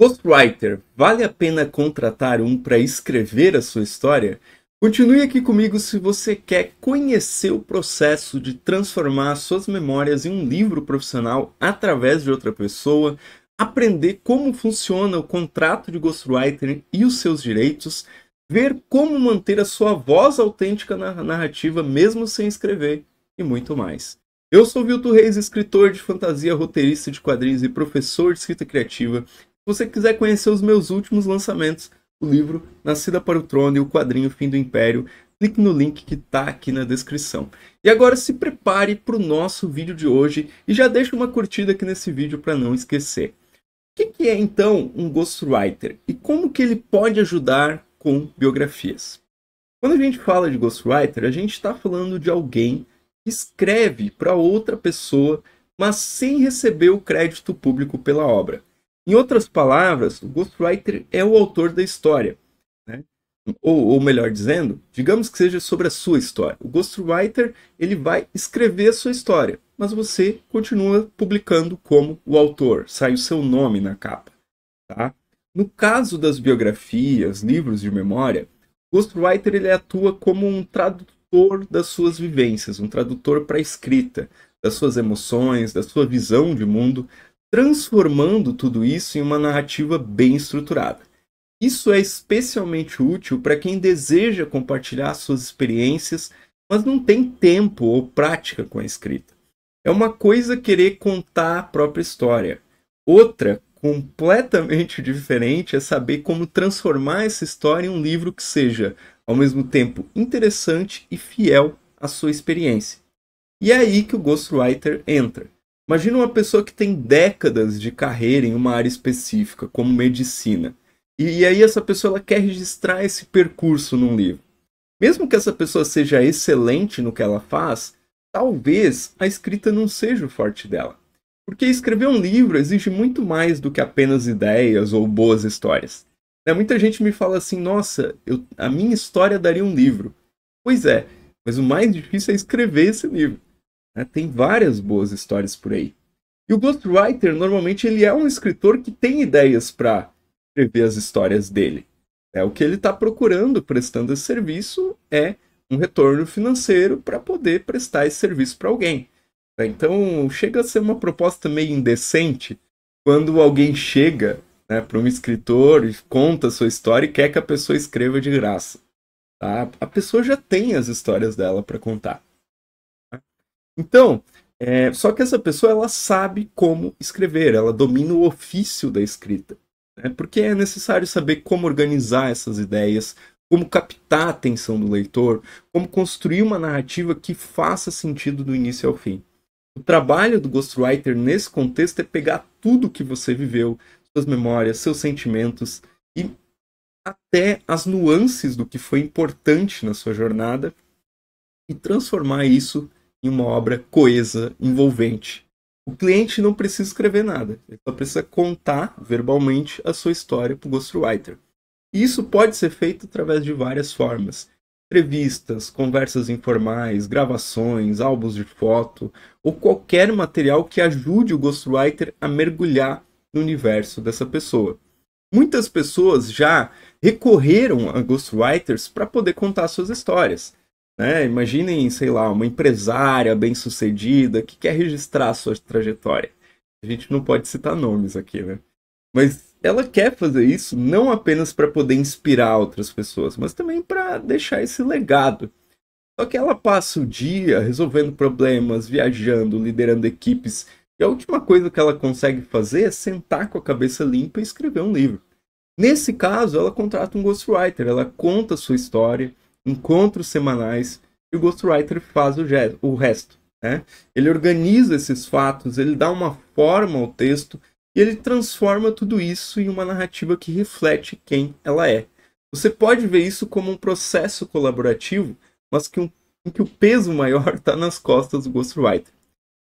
Ghostwriter, vale a pena contratar um para escrever a sua história? Continue aqui comigo se você quer conhecer o processo de transformar suas memórias em um livro profissional através de outra pessoa, aprender como funciona o contrato de ghostwriter e os seus direitos, ver como manter a sua voz autêntica na narrativa mesmo sem escrever e muito mais. Eu sou Vilto Reis, escritor de fantasia, roteirista de quadrinhos e professor de escrita criativa. Se você quiser conhecer os meus últimos lançamentos, o livro Nascida para o Trono e o quadrinho Fim do Império, clique no link que está aqui na descrição. E agora se prepare para o nosso vídeo de hoje e já deixa uma curtida aqui nesse vídeo para não esquecer. O que é então um ghostwriter e como que ele pode ajudar com biografias? Quando a gente fala de ghostwriter, a gente está falando de alguém que escreve para outra pessoa, mas sem receber o crédito público pela obra. Em outras palavras, o ghostwriter é o autor da história, né? ou melhor dizendo, digamos que seja sobre a sua história. O ghostwriter ele vai escrever a sua história, mas você continua publicando como o autor, sai o seu nome na capa. Tá? No caso das biografias, livros de memória, o ghostwriter ele atua como um tradutor das suas vivências, um tradutor para a escrita, das suas emoções, da sua visão de mundo, transformando tudo isso em uma narrativa bem estruturada. Isso é especialmente útil para quem deseja compartilhar suas experiências, mas não tem tempo ou prática com a escrita. É uma coisa querer contar a própria história. Outra, completamente diferente, é saber como transformar essa história em um livro que seja, ao mesmo tempo, interessante e fiel à sua experiência. E é aí que o ghostwriter entra. Imagina uma pessoa que tem décadas de carreira em uma área específica, como medicina. E aí essa pessoa ela quer registrar esse percurso num livro. Mesmo que essa pessoa seja excelente no que ela faz, talvez a escrita não seja o forte dela. Porque escrever um livro exige muito mais do que apenas ideias ou boas histórias. Muita gente me fala assim, nossa, a minha história daria um livro. Pois é, mas o mais difícil é escrever esse livro. Tem várias boas histórias por aí. E o ghostwriter, normalmente, ele é um escritor que tem ideias para escrever as histórias dele. O que ele está procurando, prestando esse serviço, é um retorno financeiro para poder prestar esse serviço para alguém. Então, chega a ser uma proposta meio indecente quando alguém chega para um escritor e conta a sua história e quer que a pessoa escreva de graça. Tá? A pessoa já tem as histórias dela para contar. Então, só que essa pessoa ela sabe como escrever, ela domina o ofício da escrita, né? Porque é necessário saber como organizar essas ideias, como captar a atenção do leitor, como construir uma narrativa que faça sentido do início ao fim. O trabalho do ghostwriter nesse contexto é pegar tudo que você viveu, suas memórias, seus sentimentos e até as nuances do que foi importante na sua jornada e transformar isso em uma obra coesa, envolvente. O cliente não precisa escrever nada, ele só precisa contar verbalmente a sua história para o ghostwriter. E isso pode ser feito através de várias formas. Entrevistas, conversas informais, gravações, álbuns de foto, ou qualquer material que ajude o ghostwriter a mergulhar no universo dessa pessoa. Muitas pessoas já recorreram a ghostwriters para poder contar suas histórias. Imaginem, sei lá, uma empresária bem-sucedida que quer registrar a sua trajetória. A gente não pode citar nomes aqui, né? Mas ela quer fazer isso não apenas para poder inspirar outras pessoas, mas também para deixar esse legado. Só que ela passa o dia resolvendo problemas, viajando, liderando equipes, e a última coisa que ela consegue fazer é sentar com a cabeça limpa e escrever um livro. Nesse caso, ela contrata um ghostwriter, ela conta a sua história, encontros semanais, e o ghostwriter faz o resto. Ele organiza esses fatos, ele dá uma forma ao texto e ele transforma tudo isso em uma narrativa que reflete quem ela é. Você pode ver isso como um processo colaborativo, mas em que o peso maior está nas costas do ghostwriter.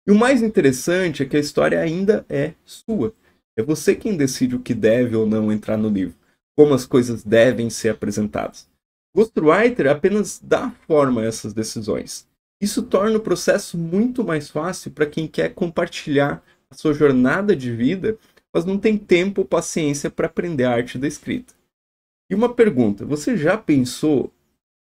E o mais interessante é que a história ainda é sua. É você quem decide o que deve ou não entrar no livro, como as coisas devem ser apresentadas. O ghostwriter apenas dá forma a essas decisões. Isso torna o processo muito mais fácil para quem quer compartilhar a sua jornada de vida mas não tem tempo ou paciência para aprender a arte da escrita. E uma pergunta, você já pensou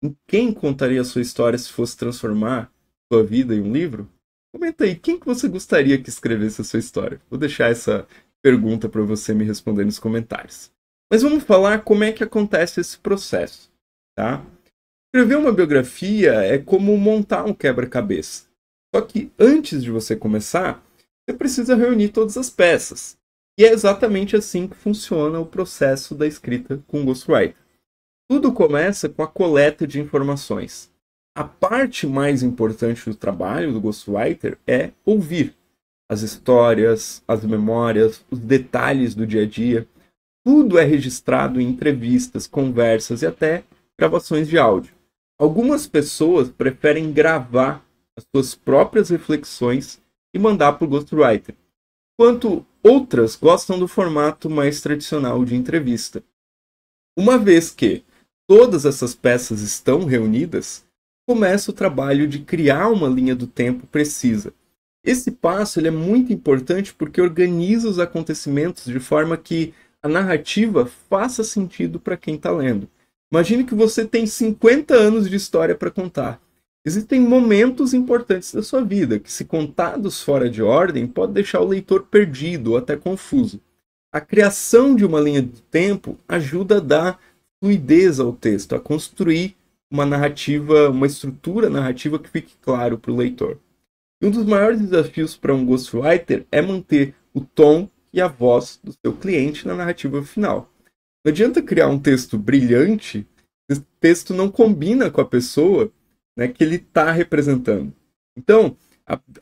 em quem contaria a sua história se fosse transformar sua vida em um livro? Comenta aí, quem que você gostaria que escrevesse a sua história? Vou deixar essa pergunta para você me responder nos comentários. Mas vamos falar como é que acontece esse processo, tá? Escrever uma biografia é como montar um quebra-cabeça. Só que antes de você começar, você precisa reunir todas as peças. E é exatamente assim que funciona o processo da escrita com o ghostwriter. Tudo começa com a coleta de informações. A parte mais importante do trabalho do ghostwriter é ouvir as histórias, as memórias, os detalhes do dia a dia. Tudo é registrado em entrevistas, conversas e até gravações de áudio. Algumas pessoas preferem gravar as suas próprias reflexões e mandar para o ghostwriter, enquanto outras gostam do formato mais tradicional de entrevista. Uma vez que todas essas peças estão reunidas, começa o trabalho de criar uma linha do tempo precisa. Esse passo ele é muito importante porque organiza os acontecimentos de forma que a narrativa faça sentido para quem está lendo. Imagine que você tem 50 anos de história para contar. Existem momentos importantes da sua vida que, se contados fora de ordem, pode deixar o leitor perdido ou até confuso. A criação de uma linha de tempo ajuda a dar fluidez ao texto, a construir uma narrativa, uma estrutura narrativa que fique claro para o leitor. E um dos maiores desafios para um ghostwriter é manter o tom e a voz do seu cliente na narrativa final. Não adianta criar um texto brilhante se o texto não combina com a pessoa, né, que ele está representando. Então,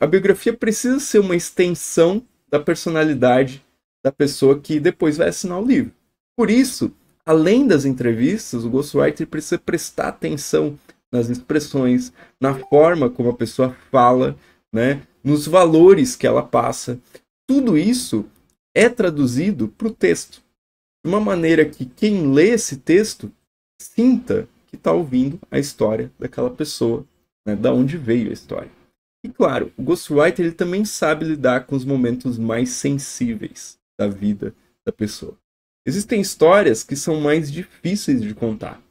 a biografia precisa ser uma extensão da personalidade da pessoa que depois vai assinar o livro. Por isso, além das entrevistas, o ghostwriter precisa prestar atenção nas expressões, na forma como a pessoa fala, né, nos valores que ela passa. Tudo isso é traduzido para o texto, de uma maneira que quem lê esse texto sinta que está ouvindo a história daquela pessoa, né, da onde veio a história. E claro, o ghostwriter ele também sabe lidar com os momentos mais sensíveis da vida da pessoa. Existem histórias que são mais difíceis de contar,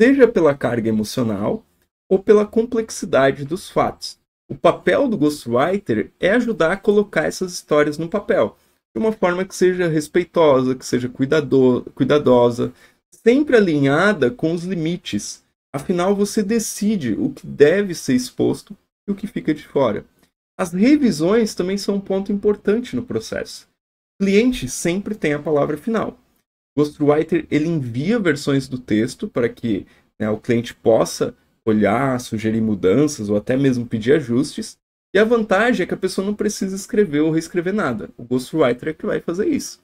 seja pela carga emocional ou pela complexidade dos fatos. O papel do ghostwriter é ajudar a colocar essas histórias no papel, de uma forma que seja respeitosa, que seja cuidadosa, sempre alinhada com os limites. Afinal, você decide o que deve ser exposto e o que fica de fora. As revisões também são um ponto importante no processo. O cliente sempre tem a palavra final. O ghostwriter ele envia versões do texto para que, né, o cliente possa olhar, sugerir mudanças ou até mesmo pedir ajustes. E a vantagem é que a pessoa não precisa escrever ou reescrever nada. O ghostwriter é que vai fazer isso.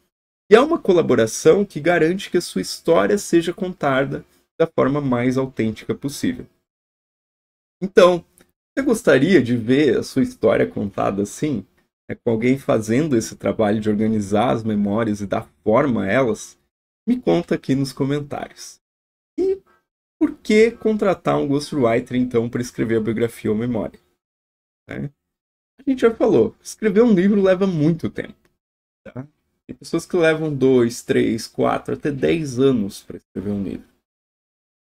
E é uma colaboração que garante que a sua história seja contada da forma mais autêntica possível. Então, você gostaria de ver a sua história contada assim? Né, com alguém fazendo esse trabalho de organizar as memórias e dar forma a elas? Me conta aqui nos comentários. E por que contratar um ghostwriter, então, para escrever a biografia ou memória? Né? A gente já falou, escrever um livro leva muito tempo, tá? Tem pessoas que levam 2, 3, 4, até 10 anos para escrever um livro.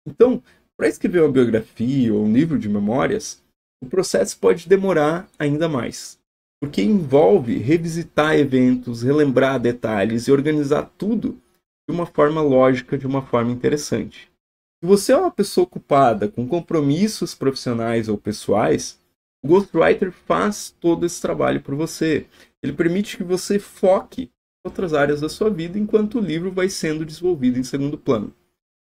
Então, para escrever uma biografia ou um livro de memórias, o processo pode demorar ainda mais, porque envolve revisitar eventos, relembrar detalhes e organizar tudo de uma forma lógica, de uma forma interessante. Se você é uma pessoa ocupada com compromissos profissionais ou pessoais, o ghostwriter faz todo esse trabalho por você. Ele permite que você foque em outras áreas da sua vida, enquanto o livro vai sendo desenvolvido em segundo plano.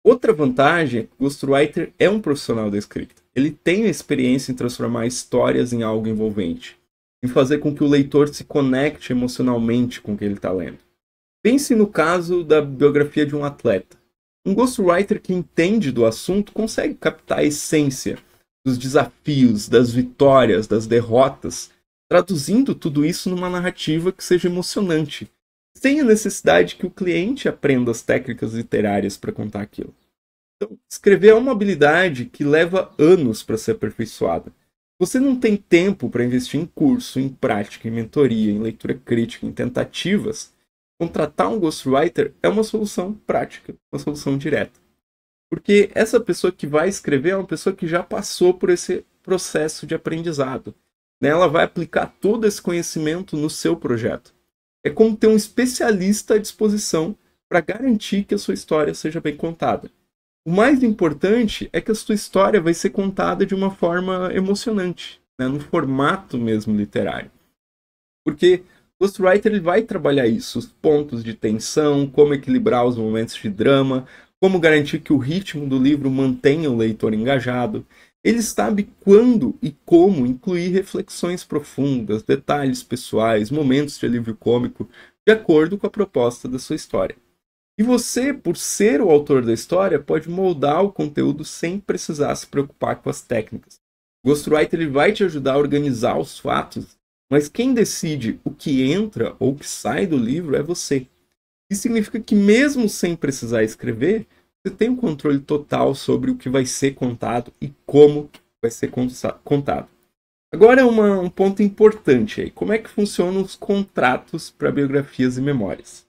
Outra vantagem é que o ghostwriter é um profissional da escrita. Ele tem a experiência em transformar histórias em algo envolvente, em fazer com que o leitor se conecte emocionalmente com o que ele está lendo. Pense no caso da biografia de um atleta. Um ghostwriter que entende do assunto consegue captar a essência dos desafios, das vitórias, das derrotas, traduzindo tudo isso numa narrativa que seja emocionante, sem a necessidade que o cliente aprenda as técnicas literárias para contar aquilo. Então, escrever é uma habilidade que leva anos para ser aperfeiçoada. Você não tem tempo para investir em curso, em prática, em mentoria, em leitura crítica, em tentativas Contratar um ghostwriter é uma solução prática, uma solução direta. Porque essa pessoa que vai escrever é uma pessoa que já passou por esse processo de aprendizado, né? Ela vai aplicar todo esse conhecimento no seu projeto. É como ter um especialista à disposição para garantir que a sua história seja bem contada. O mais importante é que a sua história vai ser contada de uma forma emocionante, né? No formato mesmo literário. Porque o ghostwriter ele vai trabalhar isso, os pontos de tensão, como equilibrar os momentos de drama, como garantir que o ritmo do livro mantenha o leitor engajado. Ele sabe quando e como incluir reflexões profundas, detalhes pessoais, momentos de alívio cômico, de acordo com a proposta da sua história. E você, por ser o autor da história, pode moldar o conteúdo sem precisar se preocupar com as técnicas. O ghostwriter ele vai te ajudar a organizar os fatos, mas quem decide o que entra ou o que sai do livro é você. Isso significa que mesmo sem precisar escrever, você tem um controle total sobre o que vai ser contado e como vai ser contado. Agora um ponto importante aí. Como é que funcionam os contratos para biografias e memórias?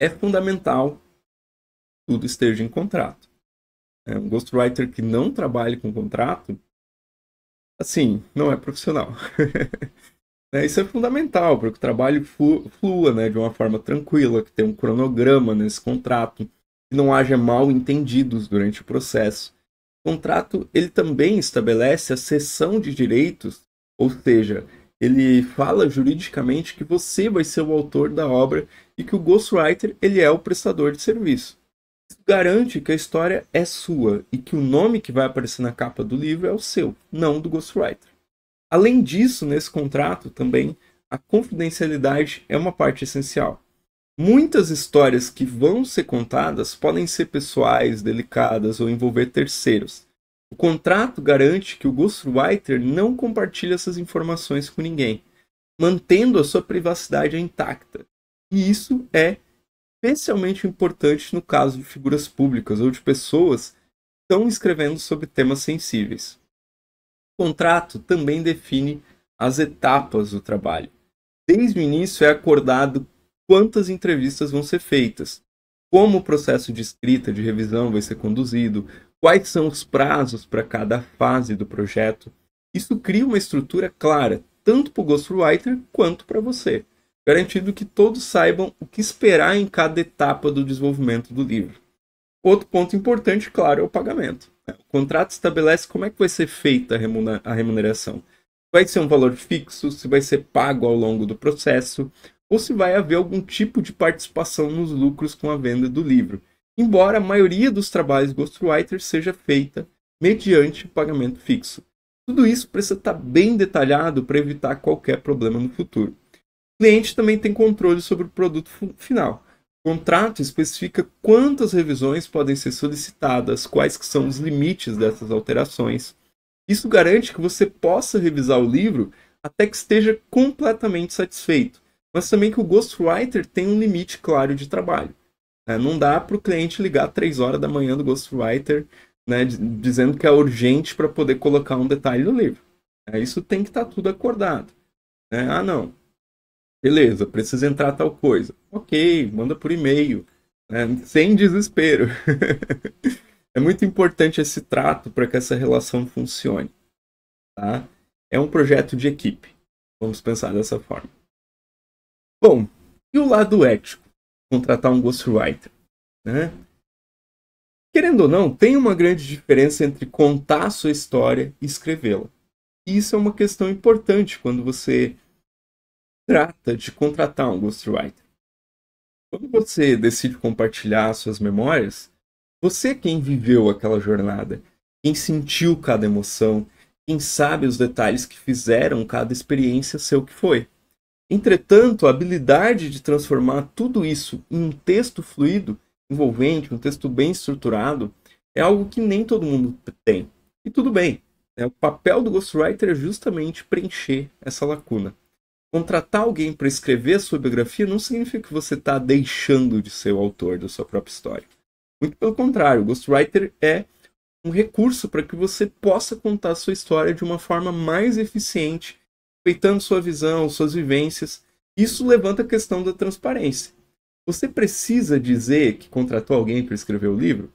É fundamental que tudo esteja em contrato. Um ghostwriter que não trabalhe com contrato, assim, não é profissional. Isso é fundamental para que o trabalho flua, né, de uma forma tranquila, que tenha um cronograma nesse contrato, que não haja mal entendidos durante o processo. O contrato ele também estabelece a cessão de direitos, ou seja, ele fala juridicamente que você vai ser o autor da obra e que o ghostwriter ele é o prestador de serviço. Isso garante que a história é sua e que o nome que vai aparecer na capa do livro é o seu, não do ghostwriter. Além disso, nesse contrato também, a confidencialidade é uma parte essencial. Muitas histórias que vão ser contadas podem ser pessoais, delicadas ou envolver terceiros. O contrato garante que o ghostwriter não compartilhe essas informações com ninguém, mantendo a sua privacidade intacta. E isso é especialmente importante no caso de figuras públicas ou de pessoas que estão escrevendo sobre temas sensíveis. O contrato também define as etapas do trabalho. Desde o início é acordado quantas entrevistas vão ser feitas, como o processo de escrita, de revisão vai ser conduzido, quais são os prazos para cada fase do projeto. Isso cria uma estrutura clara, tanto para o ghostwriter quanto para você, garantindo que todos saibam o que esperar em cada etapa do desenvolvimento do livro. Outro ponto importante, claro, é o pagamento. O contrato estabelece como é que vai ser feita a remuneração. Vai ser um valor fixo, se vai ser pago ao longo do processo, ou se vai haver algum tipo de participação nos lucros com a venda do livro. Embora a maioria dos trabalhos ghostwriter seja feita mediante pagamento fixo. Tudo isso precisa estar bem detalhado para evitar qualquer problema no futuro. O cliente também tem controle sobre o produto final. O contrato especifica quantas revisões podem ser solicitadas, quais que são os limites dessas alterações. Isso garante que você possa revisar o livro até que esteja completamente satisfeito, mas também que o ghostwriter tem um limite claro de trabalho. Não dá para o cliente ligar 3 horas da manhã do ghostwriter, né, dizendo que é urgente para poder colocar um detalhe no livro. Isso tem que estar tudo acordado. Ah, não. Beleza, precisa entrar tal coisa. Ok, manda por e-mail, né? Sem desespero. É muito importante esse trato para que essa relação funcione. Tá? É um projeto de equipe. Vamos pensar dessa forma. Bom, e o lado ético? Contratar um ghostwriter, né? Querendo ou não, tem uma grande diferença entre contar a sua história e escrevê-la. E isso é uma questão importante quando você trata de contratar um ghostwriter. Quando você decide compartilhar suas memórias, você é quem viveu aquela jornada, quem sentiu cada emoção, quem sabe os detalhes que fizeram cada experiência ser o que foi. Entretanto, a habilidade de transformar tudo isso em um texto fluido, envolvente, um texto bem estruturado, é algo que nem todo mundo tem. E tudo bem, né? O papel do ghostwriter é justamente preencher essa lacuna. Contratar alguém para escrever a sua biografia não significa que você está deixando de ser o autor da sua própria história. Muito pelo contrário, o ghostwriter é um recurso para que você possa contar a sua história de uma forma mais eficiente respeitando sua visão, suas vivências. Isso levanta a questão da transparência. Você precisa dizer que contratou alguém para escrever o livro?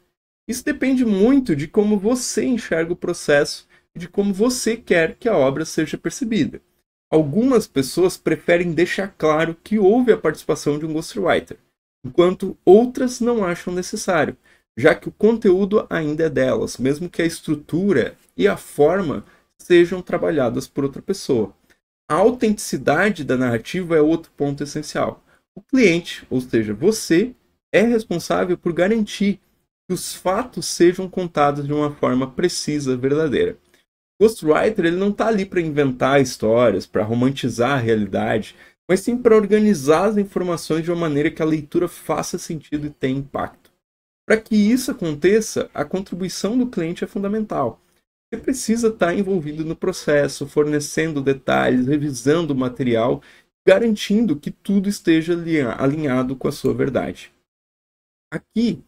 Isso depende muito de como você enxerga o processo e de como você quer que a obra seja percebida. Algumas pessoas preferem deixar claro que houve a participação de um ghostwriter, enquanto outras não acham necessário, já que o conteúdo ainda é delas, mesmo que a estrutura e a forma sejam trabalhadas por outra pessoa. A autenticidade da narrativa é outro ponto essencial. O cliente, ou seja, você, é responsável por garantir que os fatos sejam contados de uma forma precisa, verdadeira. O ghostwriter ele não está ali para inventar histórias, para romantizar a realidade, mas sim para organizar as informações de uma maneira que a leitura faça sentido e tenha impacto. Para que isso aconteça, a contribuição do cliente é fundamental. Você precisa estar envolvido no processo, fornecendo detalhes, revisando o material, garantindo que tudo esteja alinhado com a sua verdade. Aqui,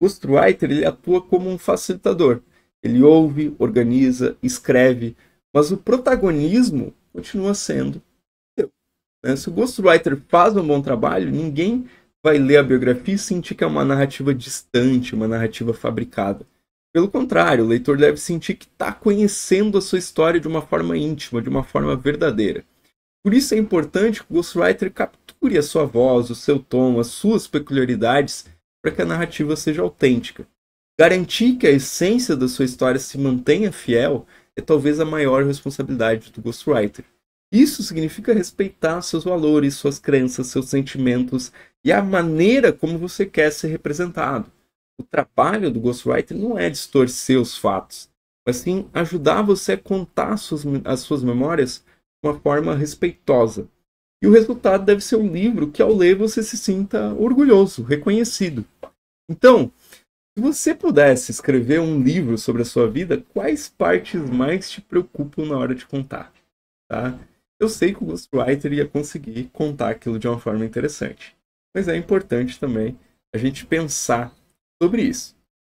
o ghostwriter ele atua como um facilitador. Ele ouve, organiza, escreve, mas o protagonismo continua sendo seu. Se o ghostwriter faz um bom trabalho, ninguém vai ler a biografia e sentir que é uma narrativa distante, uma narrativa fabricada. Pelo contrário, o leitor deve sentir que está conhecendo a sua história de uma forma íntima, de uma forma verdadeira. Por isso é importante que o ghostwriter capture a sua voz, o seu tom, as suas peculiaridades, para que a narrativa seja autêntica. Garantir que a essência da sua história se mantenha fiel é talvez a maior responsabilidade do ghostwriter. Isso significa respeitar seus valores, suas crenças, seus sentimentos e a maneira como você quer ser representado. O trabalho do ghostwriter não é distorcer os fatos, mas sim ajudar você a contar as suas memórias de uma forma respeitosa. E o resultado deve ser um livro que, ao ler, você se sinta orgulhoso, reconhecido. Então, se você pudesse escrever um livro sobre a sua vida, quais partes mais te preocupam na hora de contar? Tá? Eu sei que o ghostwriter ia conseguir contar aquilo de uma forma interessante, mas é importante também a gente pensar sobre isso.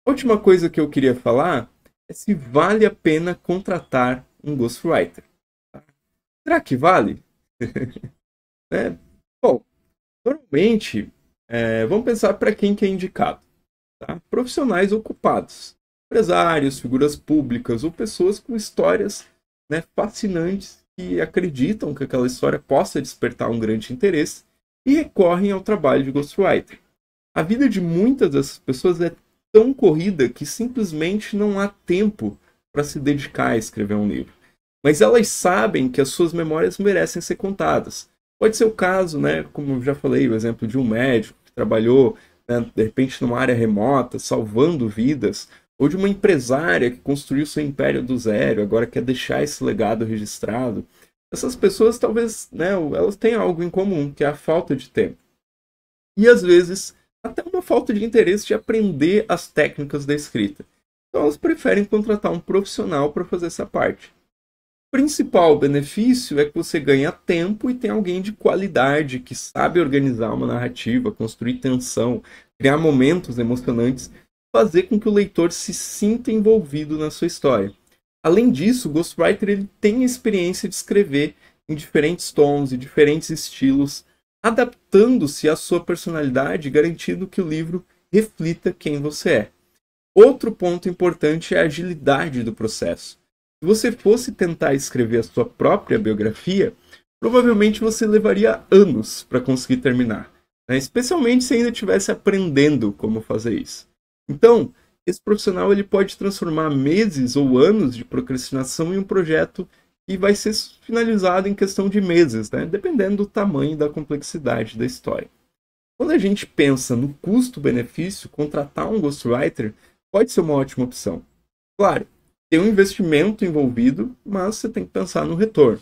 A última coisa que eu queria falar é se vale a pena contratar um ghostwriter. Será que vale? Né? Bom, normalmente, vamos pensar para quem que é indicado. Tá? Profissionais ocupados, empresários, figuras públicas ou pessoas com histórias fascinantes que acreditam que aquela história possa despertar um grande interesse e recorrem ao trabalho de ghostwriter. A vida de muitas dessas pessoas é tão corrida que simplesmente não há tempo para se dedicar a escrever um livro. Mas elas sabem que as suas memórias merecem ser contadas. Pode ser o caso, como eu já falei, o exemplo de um médico que trabalhou, de repente, numa área remota, salvando vidas, ou de uma empresária que construiu seu império do zero, agora quer deixar esse legado registrado. Essas pessoas, talvez, elas tenham algo em comum, que é a falta de tempo. E, às vezes, até uma falta de interesse de aprender as técnicas da escrita. Então, elas preferem contratar um profissional para fazer essa parte. O principal benefício é que você ganha tempo e tem alguém de qualidade que sabe organizar uma narrativa, construir tensão, criar momentos emocionantes, fazer com que o leitor se sinta envolvido na sua história. Além disso, o ghostwriter ele tem a experiência de escrever em diferentes tons e diferentes estilos, adaptando-se à sua personalidade, garantindo que o livro reflita quem você é. Outro ponto importante é a agilidade do processo. Se você fosse tentar escrever a sua própria biografia, provavelmente você levaria anos para conseguir terminar, especialmente se ainda estivesse aprendendo como fazer isso. Então, esse profissional ele pode transformar meses ou anos de procrastinação em um projeto que vai ser finalizado em questão de meses, dependendo do tamanho e da complexidade da história. Quando a gente pensa no custo-benefício, contratar um ghostwriter pode ser uma ótima opção. Claro, tem um investimento envolvido, mas você tem que pensar no retorno.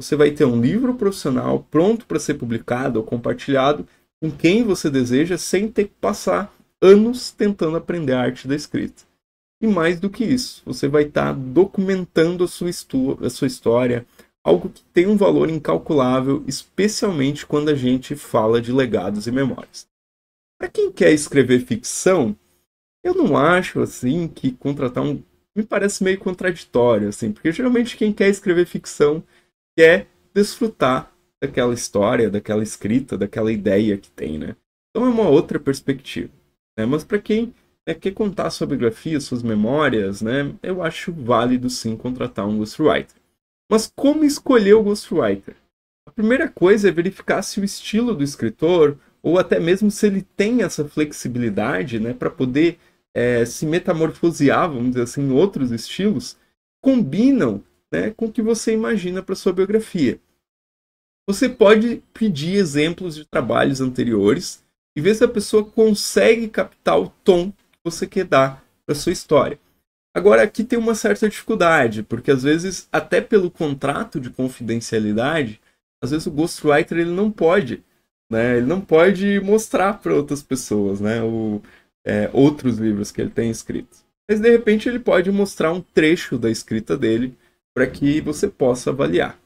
Você vai ter um livro profissional pronto para ser publicado ou compartilhado com quem você deseja, sem ter que passar anos tentando aprender a arte da escrita. E mais do que isso, você vai estar documentando a sua história, algo que tem um valor incalculável, especialmente quando a gente fala de legados e memórias. Para quem quer escrever ficção, eu não acho assim que contratar um... Me parece meio contraditório, porque geralmente quem quer escrever ficção quer desfrutar daquela história, daquela escrita, daquela ideia que tem, né? Então é uma outra perspectiva, né? Mas para quem quer contar sua biografia, suas memórias, né, eu acho válido sim contratar um ghostwriter. Mas como escolher o ghostwriter? A primeira coisa é verificar se o estilo do escritor, ou até mesmo se ele tem essa flexibilidade, né, para poder se metamorfosear, vamos dizer assim, em outros estilos, combinam, né, com o que você imagina para sua biografia. Você pode pedir exemplos de trabalhos anteriores e ver se a pessoa consegue captar o tom que você quer dar para sua história. Agora, aqui tem uma certa dificuldade, porque às vezes, até pelo contrato de confidencialidade, às vezes o ghostwriter ele não pode, né? Ele não pode mostrar para outras pessoas, né, outros livros que ele tem escrito. Mas, de repente, ele pode mostrar um trecho da escrita dele para que você possa avaliar.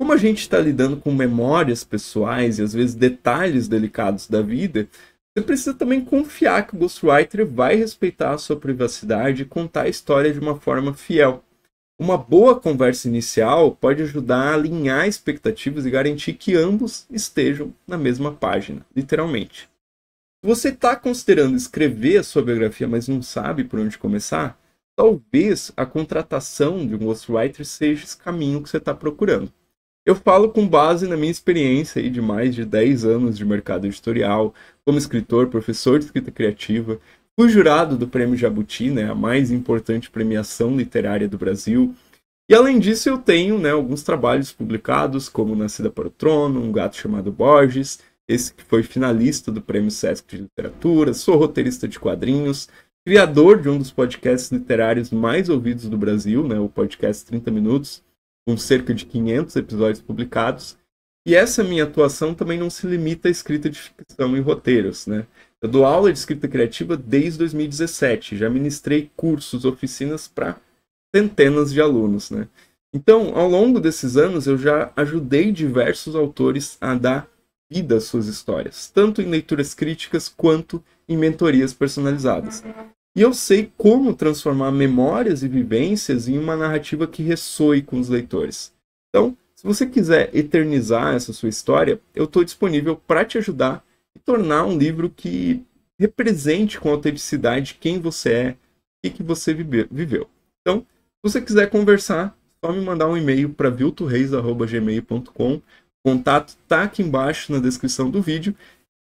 Como a gente está lidando com memórias pessoais e, às vezes, detalhes delicados da vida, você precisa também confiar que o ghostwriter vai respeitar a sua privacidade e contar a história de uma forma fiel. Uma boa conversa inicial pode ajudar a alinhar expectativas e garantir que ambos estejam na mesma página, literalmente. Se você está considerando escrever a sua biografia, mas não sabe por onde começar, talvez a contratação de um ghostwriter seja esse caminho que você está procurando. Eu falo com base na minha experiência aí de mais de 10 anos de mercado editorial, como escritor, professor de escrita criativa, fui jurado do Prêmio Jabuti, né, a mais importante premiação literária do Brasil. E além disso eu tenho, né, alguns trabalhos publicados, como Nascida para o Trono, Um Gato Chamado Borges, esse que foi finalista do Prêmio Sesc de Literatura, sou roteirista de quadrinhos, criador de um dos podcasts literários mais ouvidos do Brasil, né, o podcast 30 Minutos, com cerca de 500 episódios publicados, e essa minha atuação também não se limita à escrita de ficção e roteiros, né? Eu dou aula de escrita criativa desde 2017, já ministrei cursos, oficinas para centenas de alunos, né? Então, ao longo desses anos, eu já ajudei diversos autores a dar vida às suas histórias, tanto em leituras críticas quanto em mentorias personalizadas. E eu sei como transformar memórias e vivências em uma narrativa que ressoe com os leitores. Então, se você quiser eternizar essa sua história, eu estou disponível para te ajudar e tornar um livro que represente com autenticidade quem você é e que você viveu. Então, se você quiser conversar, só me mandar um e-mail para viltoreis@gmail.com. O contato está aqui embaixo na descrição do vídeo.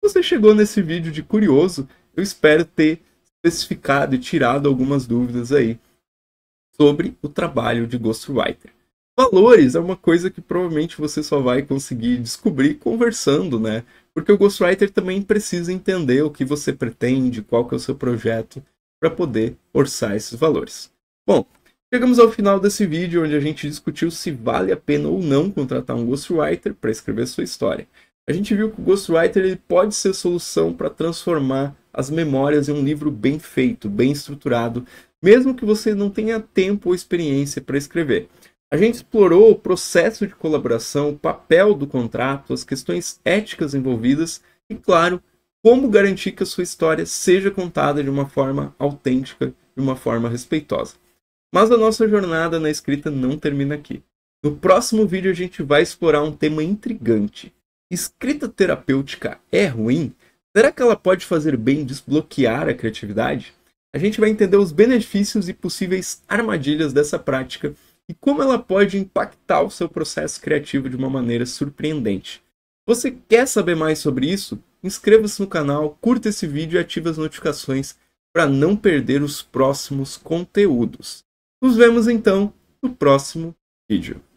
Se você chegou nesse vídeo de curioso, eu espero ter especificado e tirado algumas dúvidas aí sobre o trabalho de ghostwriter. Valores é uma coisa que provavelmente você só vai conseguir descobrir conversando, né? Porque o ghostwriter também precisa entender o que você pretende, qual que é o seu projeto, para poder orçar esses valores. Bom, chegamos ao final desse vídeo onde a gente discutiu se vale a pena ou não contratar um ghostwriter para escrever sua história. A gente viu que o ghostwriter ele pode ser solução para transformar as memórias em um livro bem feito, bem estruturado, mesmo que você não tenha tempo ou experiência para escrever. A gente explorou o processo de colaboração, o papel do contrato, as questões éticas envolvidas e, claro, como garantir que a sua história seja contada de uma forma autêntica, de uma forma respeitosa. Mas a nossa jornada na escrita não termina aqui. No próximo vídeo a gente vai explorar um tema intrigante. Escrita terapêutica é ruim? Será que ela pode fazer bem desbloquear a criatividade? A gente vai entender os benefícios e possíveis armadilhas dessa prática e como ela pode impactar o seu processo criativo de uma maneira surpreendente. Você quer saber mais sobre isso? Inscreva-se no canal, curta esse vídeo e ative as notificações para não perder os próximos conteúdos. Nos vemos então no próximo vídeo.